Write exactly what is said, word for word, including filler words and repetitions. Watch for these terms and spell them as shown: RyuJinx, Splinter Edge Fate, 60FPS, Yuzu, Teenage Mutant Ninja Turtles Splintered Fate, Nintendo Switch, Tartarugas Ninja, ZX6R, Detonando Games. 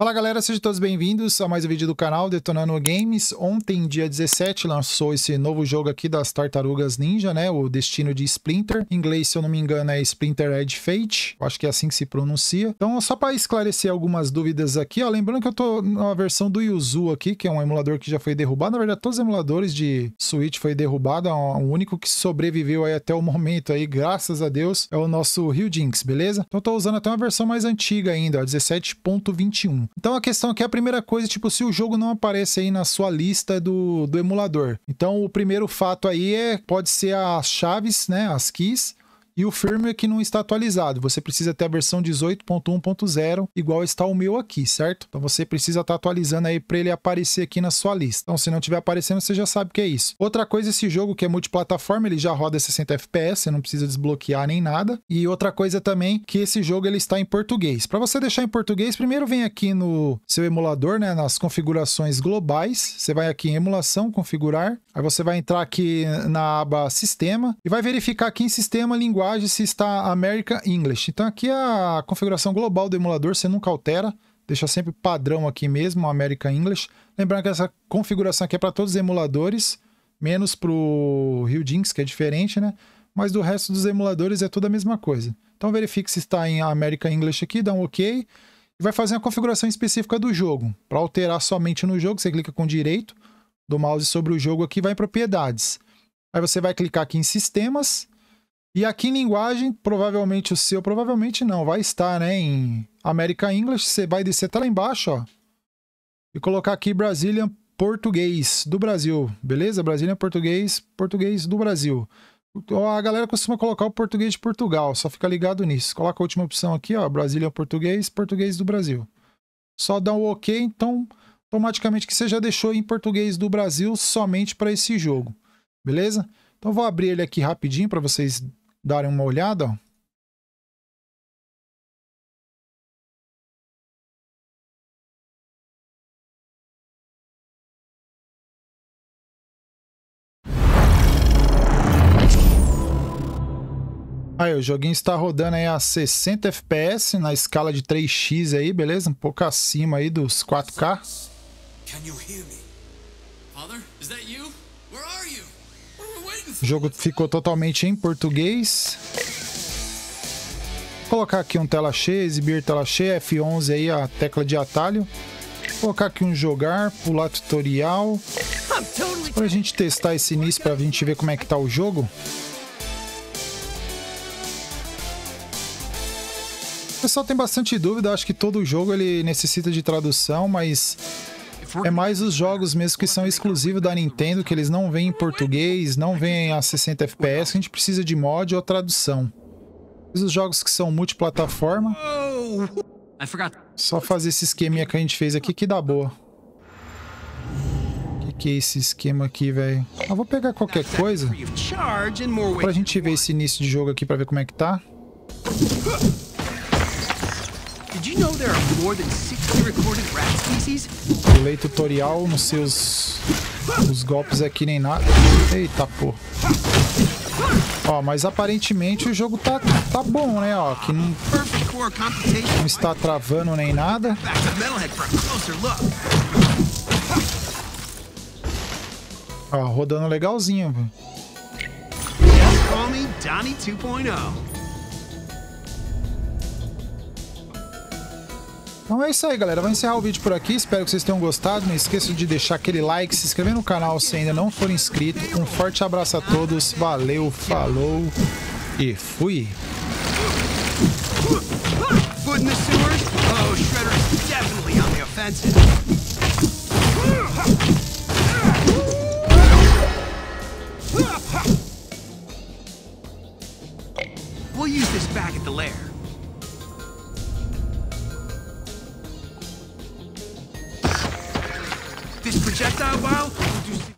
Fala galera, sejam todos bem-vindos a mais um vídeo do canal Detonando Games. Ontem, dia dezessete, lançou esse novo jogo aqui das Tartarugas Ninja, né? O Destino de Splinter. Em inglês, se eu não me engano, é Splinter Edge Fate. Eu acho que é assim que se pronuncia. Então, só para esclarecer algumas dúvidas aqui, ó, lembrando que eu tô na versão do Yuzu aqui, que é um emulador que já foi derrubado. Na verdade, todos os emuladores de Switch foi derrubado. O único que sobreviveu aí até o momento aí, graças a Deus, é o nosso RyuJinx, beleza? Então, eu tô usando até uma versão mais antiga ainda, dezessete ponto vinte e um. Então a questão aqui é a primeira coisa, tipo, se o jogo não aparece aí na sua lista do, do emulador. Então o primeiro fato aí é, pode ser as chaves, né, as keys, e o firmware que não está atualizado. Você precisa ter a versão dezoito ponto um ponto zero, igual está o meu aqui, certo? Então você precisa estar atualizando aí para ele aparecer aqui na sua lista. Então se não estiver aparecendo, você já sabe o que é isso. Outra coisa, esse jogo que é multiplataforma, ele já roda sessenta F P S, você não precisa desbloquear nem nada. E outra coisa também, que esse jogo ele está em português. Para você deixar em português, primeiro vem aqui no seu emulador, né, nas configurações globais. Você vai aqui em emulação, configurar. Aí você vai entrar aqui na aba sistema e vai verificar aqui em sistema linguagem se está American English. Então aqui a configuração global do emulador você nunca altera, deixa sempre padrão aqui mesmo, American English. Lembrando que essa configuração aqui é para todos os emuladores, menos para o RyuJinx, que é diferente, né? Mas do resto dos emuladores é tudo a mesma coisa. Então verifique se está em American English aqui, dá um OK. E vai fazer a configuração específica do jogo. Para alterar somente no jogo, você clica com o direito do mouse sobre o jogo aqui, vai em propriedades. Aí você vai clicar aqui em sistemas. E aqui em linguagem, provavelmente o seu, provavelmente não, vai estar, né, em American English. Você vai descer até lá embaixo, ó, e colocar aqui Brazilian Português do Brasil, beleza? Brazilian Português, Português do Brasil. A galera costuma colocar o Português de Portugal, só fica ligado nisso. Coloca a última opção aqui, ó, Brazilian Português, Português do Brasil. Só dá um OK, então, automaticamente que você já deixou em Português do Brasil somente para esse jogo, beleza? Então, vou abrir ele aqui rapidinho para vocês darem uma olhada, ó. Aí, o joguinho está rodando aí a sessenta F P S na escala de três X aí, beleza? Um pouco acima aí dos quatro K. Can you hear me? Father, is that you? Where are you? O jogo ficou totalmente em português. Vou colocar aqui um tela cheia, exibir tela cheia, F onze aí a tecla de atalho. Vou colocar aqui um jogar, pular tutorial. Pra gente testar esse início, pra gente ver como é que tá o jogo. O pessoal tem bastante dúvida, acho que todo jogo ele necessita de tradução, mas é mais os jogos mesmo que são exclusivos da Nintendo, que eles não vêm em português, não vêm a sessenta F P S, que a gente precisa de mod ou tradução. Os jogos que são multiplataforma, só fazer esse esqueminha que a gente fez aqui que dá boa. O que, que é esse esquema aqui, velho? Eu vou pegar qualquer coisa pra gente ver esse início de jogo aqui, pra ver como é que tá. Pulei tutorial, não sei os, os golpes aqui nem nada. Eita, pô. Ó, mas aparentemente o jogo tá, tá bom, né? Ó, que não, não está travando nem nada. Ó, rodando legalzinho, velho. Então é isso aí, galera. Vou encerrar o vídeo por aqui. Espero que vocês tenham gostado. Não esqueça de deixar aquele like, se inscrever no canal se ainda não for inscrito. Um forte abraço a todos. Valeu, falou e fui! We'll use this back at the lair. This projectile, wow!